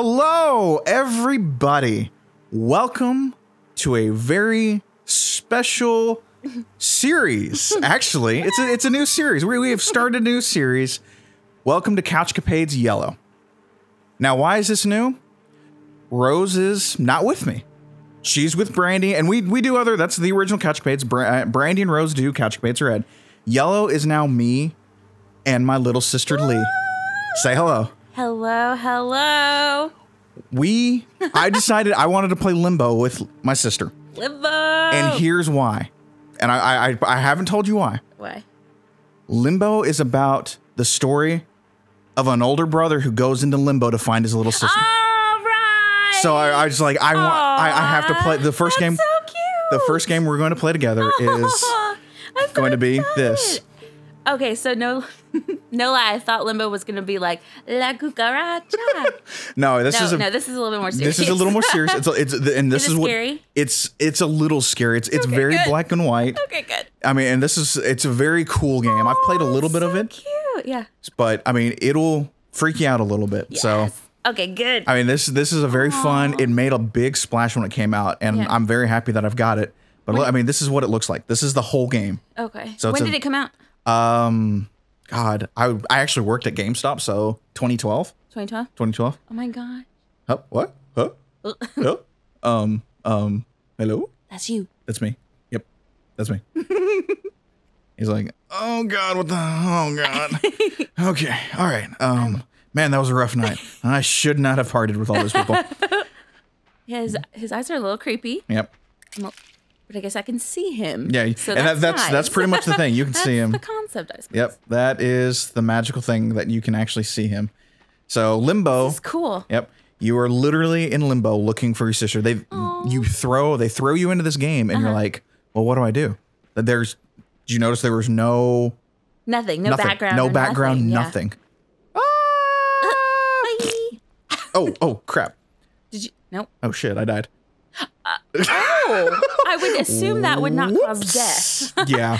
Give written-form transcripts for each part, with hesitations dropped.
Hello, everybody. Welcome to a very special series. Actually, it's a new series. We have started a new series. Welcome to Couch Capades Yellow. Now, why is this new? Rose is not with me. She's with Brandy, and we do other. That's the original Couch Capades. Brandy and Rose do Couch Capades Red. Yellow is now me and my little sister Lee. Say hello. Hello, hello. I decided I wanted to play Limbo with my sister. Limbo. And here's why. And I haven't told you why. Why? Limbo is about the story of an older brother who goes into limbo to find his little sister. All right. So I just like I have to play the first game. So cute. The first game we're going to play together is going to be this. Okay, so no lie, I thought Limbo was going to be like La Cucaracha. No, this is a little bit more serious. This is a little more serious. It's a little scary. It's okay, very good. Black and white. Okay, good. I mean, and it's a very cool game. I've played a little bit of it. Cute, yeah. But I mean, it'll freak you out a little bit. Yes. So okay, good. I mean, this is a very fun. It made a big splash when it came out, and I'm very happy that I've got it. But I mean, this is what it looks like. This is the whole game. Okay. So when did it come out? God, I actually worked at GameStop, so 2012. 2012? 2012. Oh my god. Huh? What? Huh? Hello? Hello? That's you. That's me. Yep. That's me. He's like, oh god, what the, oh god. Okay, all right. Man, that was a rough night. I should not have partied with all those people. Yeah, his eyes are a little creepy. Yep. But I guess I can see him. Yeah, so that's pretty much the thing. You can see him. That's the concept, I suppose. Yep, that is the magical thing that you can actually see him. So Limbo. This is cool. Yep, you are literally in limbo looking for your sister. They throw you into this game, and you're like, well, what do I do? There's, did you notice there was no background, nothing. Yeah. Oh crap! Did you? Nope. Oh shit! I died. I would assume that would not cause death. Yeah.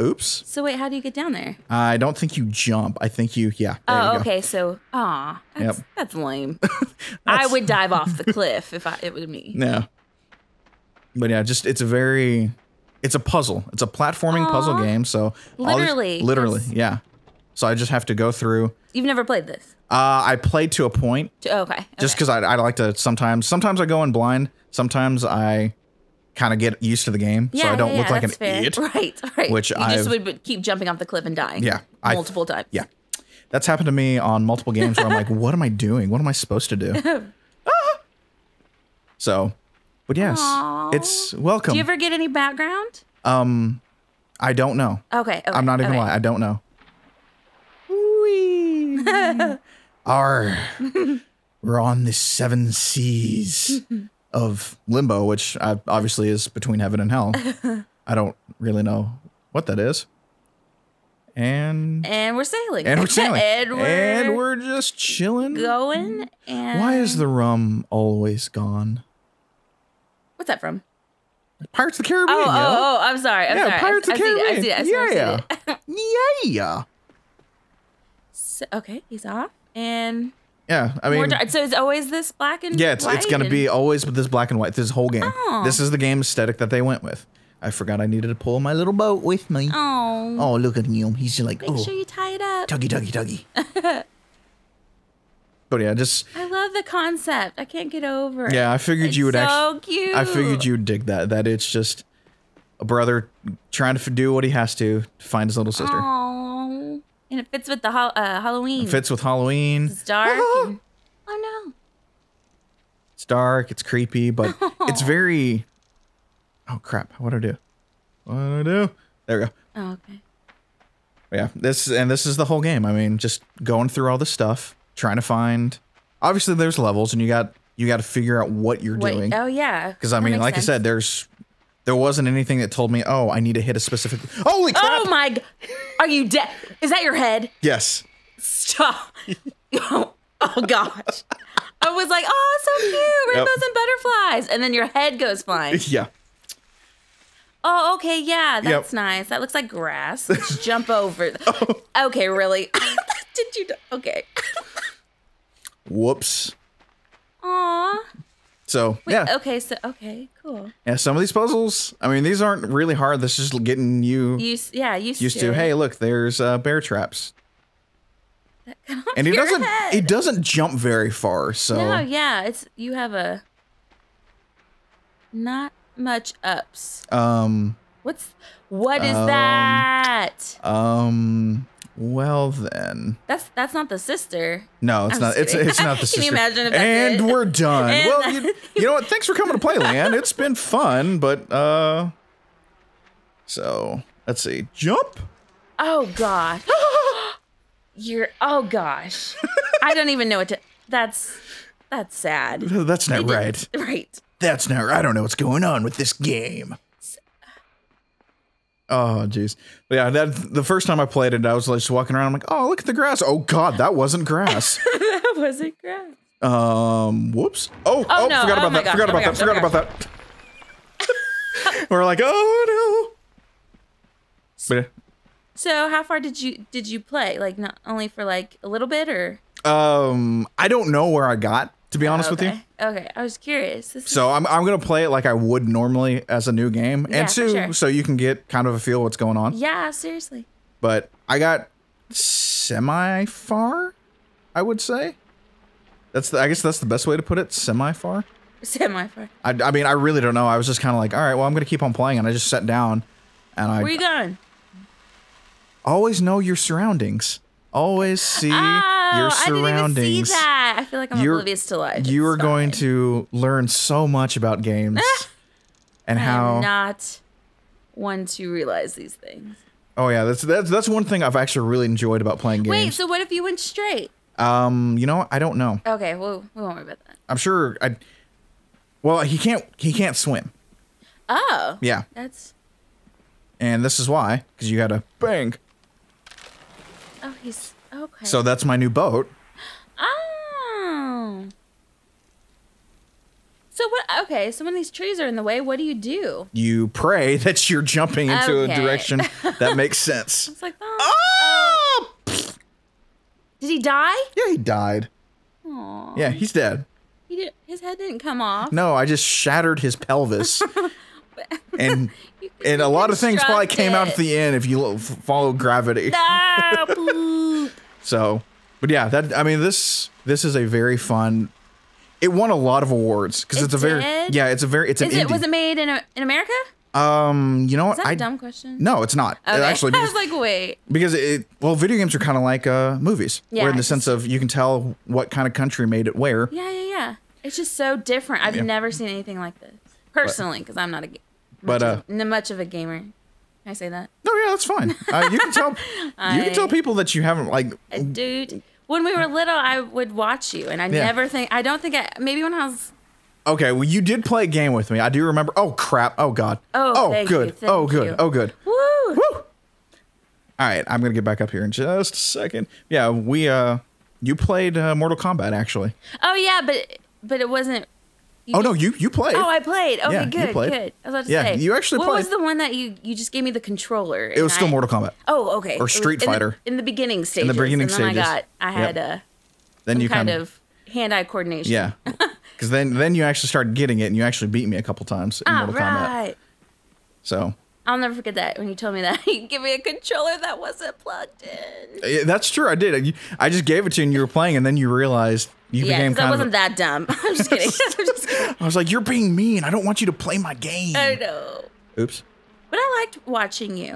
Oops. So wait, how do you get down there? I don't think you jump. I think you, yeah. Oh, okay. So, that's lame. I would dive off the cliff if it was me. Yeah. But yeah, just it's a puzzle. It's a platforming puzzle game. So literally, yeah. So I just have to go through. You've never played this? I played to a point. Okay. Just because I like to sometimes I go in blind. Sometimes I kind of get used to the game, so I don't look like an idiot. Right, right. Which I just would keep jumping off the cliff and dying. Yeah, multiple times. Yeah, that's happened to me on multiple games where I'm like, "What am I doing? What am I supposed to do?" So, but yes, it's welcome. Do you ever get any background? I don't know. Okay, okay, I'm not even lying. I don't know. Wee. We're on the 7 seas of limbo, which obviously is between heaven and hell. I don't really know what that is. And we're sailing. And we're sailing. and we're just chilling. Going. And why is the rum always gone? What's that from? Pirates of the Caribbean. Oh, I'm sorry. I'm sorry. Yeah, Pirates of the Caribbean. I see it. Yeah. So, okay, he's off. And yeah, I mean, so it's always this black and white. Yeah, it's gonna be always with this black and white. This whole game. Oh. This is the game aesthetic that they went with. I forgot I needed to pull my little boat with me. Oh, look at him. He's like, make sure you tie it up. Tuggy. But yeah, I love the concept. I can't get over it. Yeah, I figured you would. So cute. I figured you'd dig that. That it's just a brother trying to do what he has to find his little sister. Oh. And it fits with the Halloween. It fits with Halloween. It's dark. And, oh no. It's dark. It's creepy, but it's very. Oh crap! What do I do? There we go. Oh, okay. But yeah, this is the whole game. I mean, just going through all this stuff, trying to find. Obviously, there's levels, and you got to figure out what you're doing. Oh yeah. Because I mean, like I said, there wasn't anything that told me, oh, I need to hit a specific. Holy crap! Oh my god! Are you dead? Is that your head? Yes. Stop. Oh gosh. I was like, oh, so cute. Rainbows and butterflies. And then your head goes flying. Yeah. Oh, okay. Yeah, that's nice. That looks like grass. Let's jump over. Oh. Okay, really? Did you? Okay. Whoops. So wait, yeah. Okay. So okay. Cool. Yeah. Some of these puzzles, I mean, these aren't really hard. This is just getting you used to. Hey, look, there's bear traps. That got and it doesn't. Head. It doesn't jump very far. So no. Yeah. It's you have a not much ups. What is that? Well then. That's not the sister. No, it's not. It's not the sister. Can you imagine if that's it? And we're done. And well, you know what? Thanks for coming to play, Lan. It's been fun, but so let's see. Jump. Oh god. Oh gosh. I don't even know what to. That's sad. That's not right. Right. That's not. I don't know what's going on with this game. Oh jeez, yeah. The first time I played it, I was like just walking around. I'm like, oh, look at the grass. Oh god, that wasn't grass. That wasn't grass. Whoops. Oh no. Forgot about that. We're like, oh no. But, so how far did you play? Like not only for like a little bit or? I don't know where I got. To be honest with you. Okay, I was curious. So I'm gonna play it like I would normally as a new game, yeah, and so you can get kind of a feel what's going on. Yeah, seriously. But I got semi far, I would say. I guess that's the best way to put it. Semi far. Semi far. I mean, I really don't know. I was just kind of like, all right, well, I'm gonna keep on playing, and I just sat down, and I. Where you going? Always know your surroundings. Always see your surroundings. I didn't even see that. I feel like I'm oblivious to life. You are going to learn so much about games and how. I'm not one to realize these things. Oh yeah, that's one thing I've actually really enjoyed about playing games. Wait, so what if you went straight? You know, I don't know. Okay, well, we won't worry about that. I'm sure. Well, he can't swim. Oh. Yeah. That's. And this is why, because you gotta bang. Oh, he's okay. So that's my new boat. Oh. So what? Okay. So when these trees are in the way, what do? You pray that you're jumping into a direction that makes sense. It's like oh. Did he die? Yeah, he died. Aww. Yeah, he's dead. He did. His head didn't come off. No, I just shattered his pelvis. And a lot of things probably came out at the end if you follow gravity. No! So, but yeah, that I mean this is a very fun. It won a lot of awards because it's a very was it made in America? You know what? Is that a dumb question? No, it's not. Okay. Actually, because, I was like, wait, because well, video games are kind of like movies, where in the sense of you can tell what kind of country made it where. Yeah. It's just so different. I've never seen anything like this personally because I'm not a. Much of a gamer. Can I say that? No, yeah, that's fine. You can tell you can tell people that you haven't like. Dude, when we were little, I would watch you, and I never think. I don't think. Maybe when I was. Okay, well, you did play a game with me. I do remember. Oh crap! Oh god! Oh good! Woo! Woo! All right, I'm gonna get back up here in just a second. Yeah, we you played Mortal Kombat actually. Oh yeah, but it wasn't. You no, you played. Oh, I played. Okay, yeah, good. I was about to say. You actually played. What was the one that you just gave me the controller? It was still Mortal Kombat. Oh, okay. Or Street Fighter. In the beginning stages. And then I had some kind of hand-eye coordination. Yeah. Because then you actually started getting it, and you actually beat me a couple times in Mortal Kombat. So. I'll never forget that when you told me that. You gave me a controller that wasn't plugged in. Yeah, that's true. I did. I just gave it to you, and you were playing, and then you realized. Yeah, I wasn't that dumb. I'm just kidding. I was like, you're being mean. I don't want you to play my game. I know. Oops. But I liked watching you.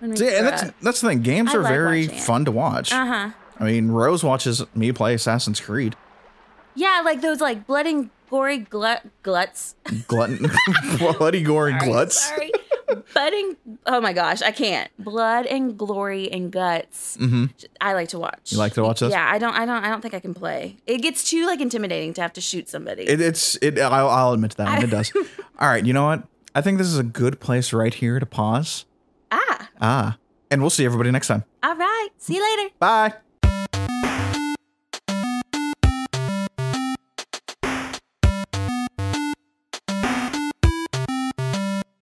Yeah, and that's the thing. Games are very fun to watch. Uh-huh. I mean, Rose watches me play Assassin's Creed. Yeah, like those like bloody and gory gluts. Bloody gory gluts. Sorry. Oh my gosh, I can't. Blood and glory and guts. Mm-hmm. I like to watch. You like to watch this? Yeah, I don't think I can play. It gets too like intimidating to have to shoot somebody. I'll admit to that one. It does. All right, you know what? I think this is a good place right here to pause. And we'll see everybody next time. All right. See you later. Bye.